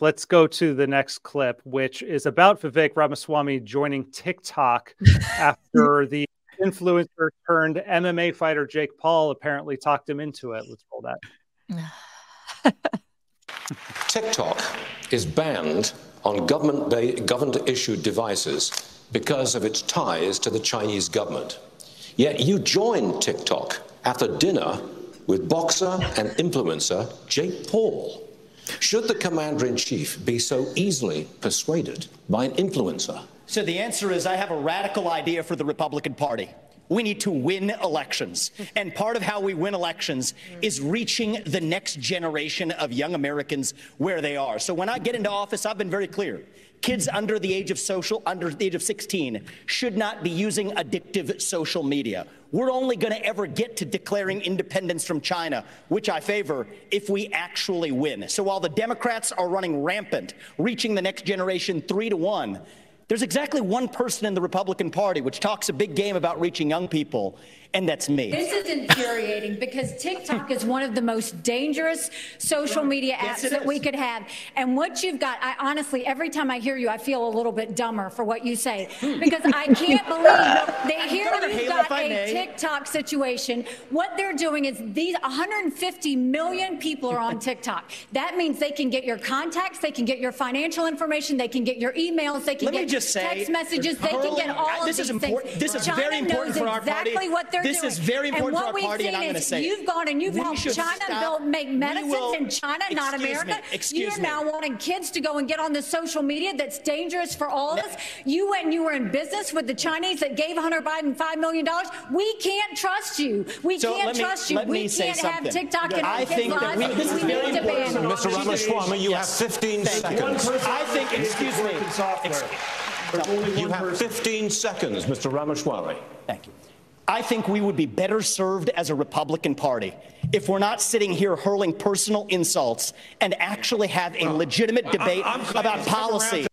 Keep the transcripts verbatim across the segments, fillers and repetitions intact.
Let's go to the next clip, which is about Vivek Ramaswamy joining TikTok after the influencer turned M M A fighter Jake Paul apparently talked him into it. Let's roll that. TikTok is banned on government government-issued devices because of its ties to the Chinese government. Yet you joined TikTok after dinner with boxer and influencer Jake Paul. Should the commander-in-chief be so easily persuaded by an influencer? So the answer is, I have a radical idea for the Republican Party. We need to win elections. And part of how we win elections is reaching the next generation of young Americans where they are. So when I get into office, I've been very clear. Kids under the age of social, under the age of sixteen, should not be using addictive social media. We're only going to ever get to declaring independence from China, which I favor, if we actually win. So while the Democrats are running rampant, reaching the next generation three to one, there's exactly one person in the Republican Party which talks a big game about reaching young people, and that's me. This is infuriating because TikTok is one of the most dangerous social media apps yes, that we could have. And what you've got, I honestly, every time I hear you, I feel a little bit dumber for what you say, because I can't believe they hear you've got a TikTok situation. What they're doing is these one hundred fifty million people are on TikTok. That means they can get your contacts, they can get your financial information, they can get your emails, they can Let get just say, text messages, they can get all of this these is important. Things. This is China very important for our exactly party. What they're this doing. Is very important for our party, and I'm going to say you've gone and you've helped China build, make medicines will, in China, not America. Me, You're me. now wanting kids to go and get on the social media that's dangerous for all of us. You went and you were in business with the Chinese that gave Hunter Biden five million dollars. We can't trust you. We so can't me, trust you. We can't have TikTok and I think that we, this we is very need important. to ban Mister Ramaswamy, you have fifteen seconds. I think, excuse me. You have fifteen seconds, Mister Ramaswamy. Thank you. I think we would be better served as a Republican Party if we're not sitting here hurling personal insults and actually have a legitimate debate I'm, I'm about policy.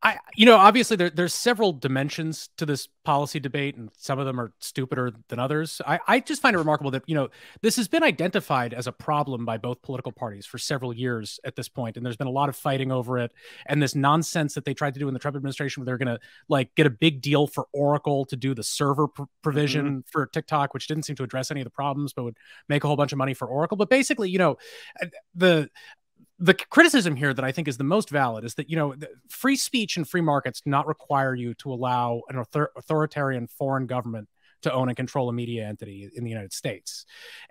I, you know, obviously there, there's several dimensions to this policy debate, and some of them are stupider than others. I, I just find it remarkable that, you know, this has been identified as a problem by both political parties for several years at this point, and there's been a lot of fighting over it. And this nonsense that they tried to do in the Trump administration, where they're going to like get a big deal for Oracle to do the server pr provision mm-hmm. for TikTok, which didn't seem to address any of the problems, but would make a whole bunch of money for Oracle. But basically, you know, the The criticism here that I think is the most valid is that, you know, free speech and free markets do not require you to allow an author authoritarian foreign government to own and control a media entity in the United States.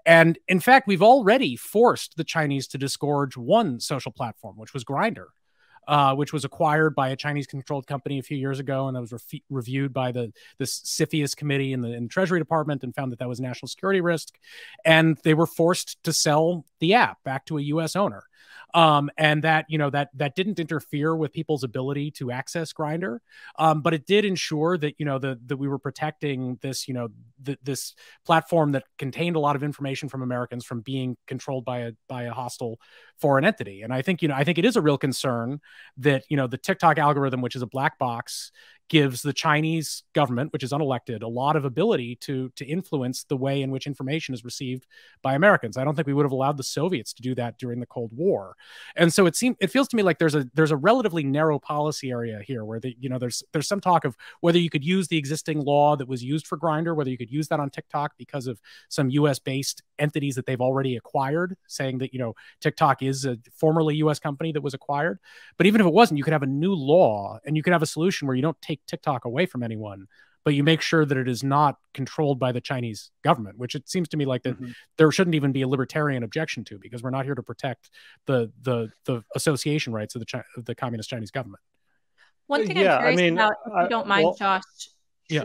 And in fact, we've already forced the Chinese to disgorge one social platform, which was Grindr, uh, which was acquired by a Chinese-controlled company a few years ago, and that was re reviewed by the, the C F I U S committee in the, in the Treasury Department and found that that was a national security risk. And they were forced to sell the app back to a U S owner. Um, and that, you know, that that didn't interfere with people's ability to access Grindr, um, but it did ensure that, you know, the, that we were protecting this, you know, the, this platform that contained a lot of information from Americans from being controlled by a by a hostile foreign entity. And I think, you know, I think it is a real concern that, you know, the TikTok algorithm, which is a black box, gives the Chinese government, which is unelected, a lot of ability to to influence the way in which information is received by Americans. I don't think we would have allowed the Soviets to do that during the Cold War. And so it seems, it feels to me like there's a there's a relatively narrow policy area here where the, you know, there's there's some talk of whether you could use the existing law that was used for Grindr, whether you could use that on TikTok because of some U S based entities that they've already acquired, saying that, you know, TikTok is a formerly U S company that was acquired. But even if it wasn't, you could have a new law and you could have a solution where you don't take TikTok away from anyone, but you make sure that it is not controlled by the Chinese government, which it seems to me like that mm-hmm. there shouldn't even be a libertarian objection to, because we're not here to protect the the the association rights of the Chi of the communist Chinese government. One thing yeah, I'm curious I mean, about, if you don't I, mind, well, Josh, yeah.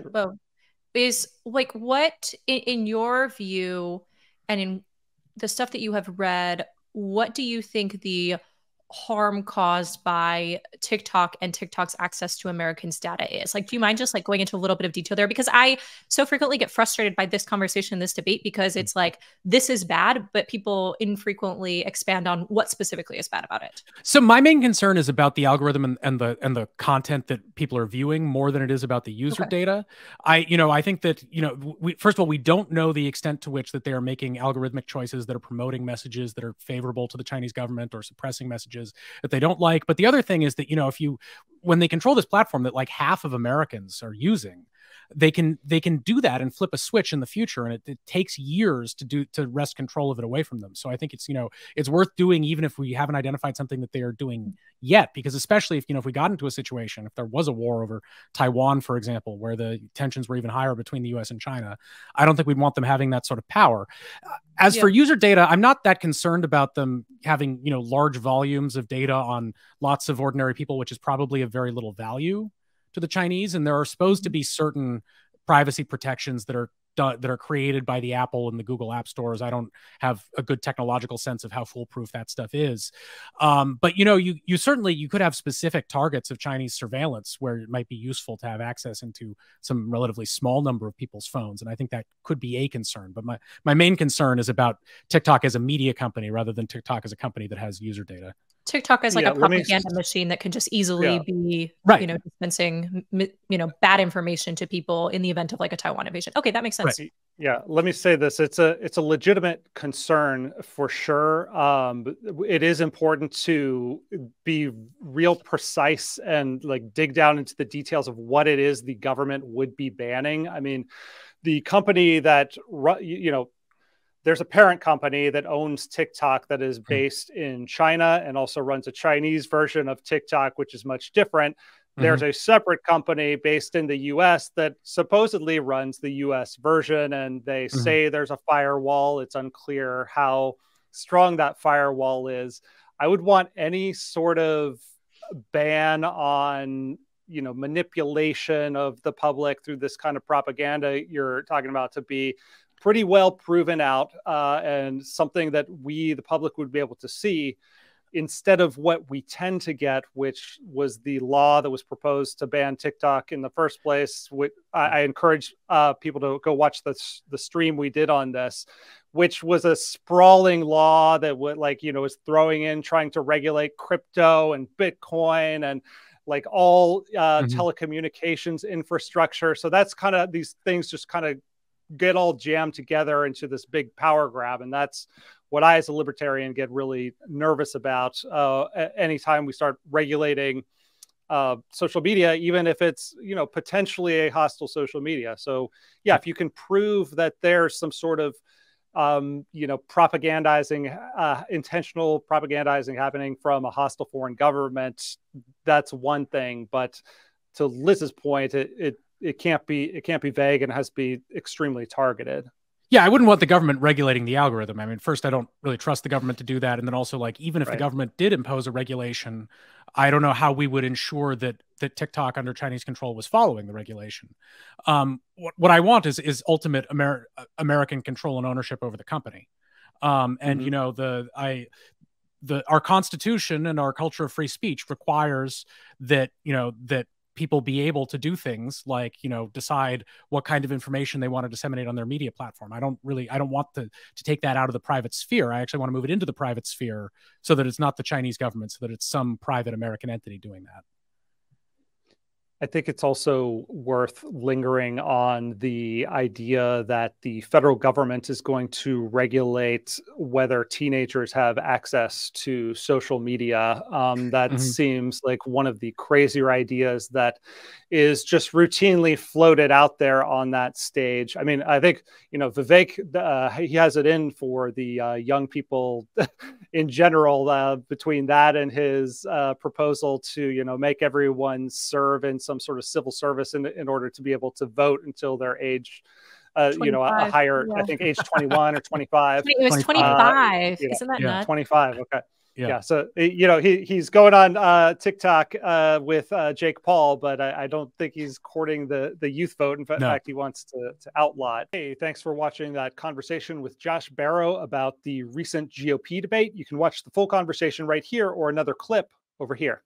is like what, in, in your view and in the stuff that you have read, what do you think the harm caused by TikTok and TikTok's access to Americans' data is? Like, do you mind just like going into a little bit of detail there? Because I so frequently get frustrated by this conversation, this debate, because it's like, this is bad, but people infrequently expand on what specifically is bad about it. So my main concern is about the algorithm and, and the and the content that people are viewing more than it is about the user okay. data. I, you know, I think that, you know, we, first of all, we don't know the extent to which that they are making algorithmic choices that are promoting messages that are favorable to the Chinese government or suppressing messages messages that they don't like. But the other thing is that, you know, if you, when they control this platform that like half of Americans are using, they can they can do that and flip a switch in the future, and it, it takes years to do to wrest control of it away from them. So I think it's, you know, it's worth doing, even if we haven't identified something that they are doing yet, because especially if, you know, if we got into a situation, if there was a war over Taiwan, for example, where the tensions were even higher between the U S and China, I don't think we'd want them having that sort of power. As yeah. for user data, I'm not that concerned about them having, you know, large volumes of data on lots of ordinary people, which is probably of very little value to the Chinese. And there are supposed to be certain privacy protections that are that are created by the Apple and the Google app stores. I don't have a good technological sense of how foolproof that stuff is. Um, but, you know, you you certainly you could have specific targets of Chinese surveillance where it might be useful to have access into some relatively small number of people's phones. And I think that could be a concern. But my, my main concern is about TikTok as a media company rather than TikTok as a company that has user data. TikTok is like yeah, a propaganda me... machine that can just easily yeah. be, right. you know, dispensing, you know, bad information to people in the event of like a Taiwan invasion. Okay, that makes sense. Right. Yeah, let me say this: it's a it's a legitimate concern for sure. Um, it is important to be real precise and like dig down into the details of what it is the government would be banning. I mean, the company that you know. There's a parent company that owns TikTok that is based in China and also runs a Chinese version of TikTok, which is much different. Mm-hmm. There's a separate company based in the U S that supposedly runs the U S version, and they mm-hmm. say there's a firewall. It's unclear how strong that firewall is. I would want any sort of ban on, you know, manipulation of the public through this kind of propaganda you're talking about to be pretty well proven out uh, and something that we, the public, would be able to see instead of what we tend to get, which was the law that was proposed to ban TikTok in the first place. Which I, I encourage uh, people to go watch the, the stream we did on this, which was a sprawling law that would like, you know, was throwing in, trying to regulate crypto and Bitcoin and like all uh, mm-hmm. telecommunications infrastructure. So that's kind of, these things just kind of get all jammed together into this big power grab. And that's what I, as a libertarian, get really nervous about uh, anytime we start regulating uh, social media, even if it's, you know, potentially a hostile social media. So yeah, if you can prove that there's some sort of, um, you know, propagandizing, uh, intentional propagandizing happening from a hostile foreign government, that's one thing. But to Liz's point, it, it It can't be it can't be vague, and it has to be extremely targeted. Yeah, I wouldn't want the government regulating the algorithm. I mean, first, I don't really trust the government to do that. And then also, like, even if right. the government did impose a regulation, I don't know how we would ensure that that TikTok under Chinese control was following the regulation. Um, what, what I want is is ultimate Amer American control and ownership over the company. Um, and, mm-hmm. you know, the I the our Constitution and our culture of free speech requires that, you know, that people be able to do things like, you know, decide what kind of information they want to disseminate on their media platform. I don't really, I don't want to, to take that out of the private sphere. I actually want to move it into the private sphere so that it's not the Chinese government, so that it's some private American entity doing that. I think it's also worth lingering on the idea that the federal government is going to regulate whether teenagers have access to social media. Um, that mm-hmm. seems like one of the crazier ideas that is just routinely floated out there on that stage. I mean, I think, you know, Vivek, uh, he has it in for the uh, young people in general, uh, between that and his uh, proposal to, you know, make everyone serve in some some sort of civil service in, in order to be able to vote until their age, uh, you know, a, a higher, yeah. I think age twenty-one or twenty-five. It was twenty-five. Uh, you know, Isn't that yeah. nuts? twenty-five. Okay. Yeah. yeah. So, you know, he, he's going on uh, TikTok uh, with uh, Jake Paul, but I, I don't think he's courting the, the youth vote. In fact, no. he wants to, to outlaw it. Hey, thanks for watching that conversation with Josh Barro about the recent G O P debate. You can watch the full conversation right here or another clip over here.